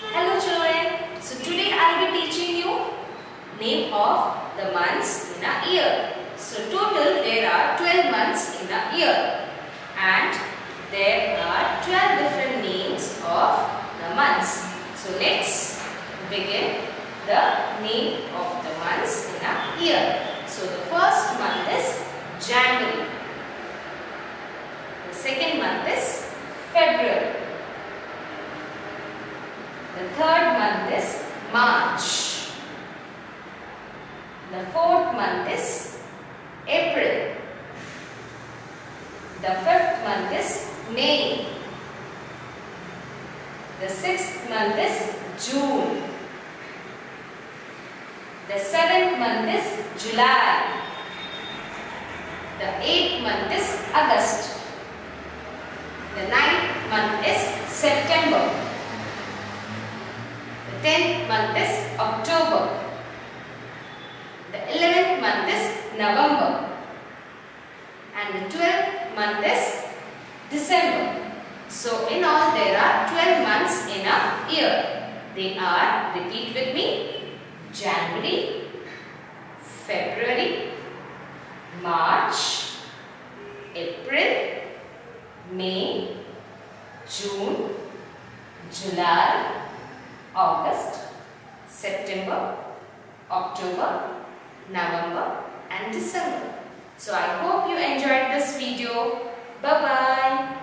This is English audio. Hello children, so today I will be teaching you name of the months in a year. So total there are 12 months in a year and there are 12 different names of the months. So let's begin the name of the months in a year. So the first month is January. The second month is February. The third month is March. The fourth month is April. The fifth month is May. The sixth month is June. The seventh month is July. The eighth month is August. The ninth month is September. The tenth month is October. The 11th month is November. And the 12th month is December. So in all there are 12 months in a year. They are, repeat with me, January, February, March, April, May, June, July, August, September, October, November and December. So I hope you enjoyed this video. Bye-bye.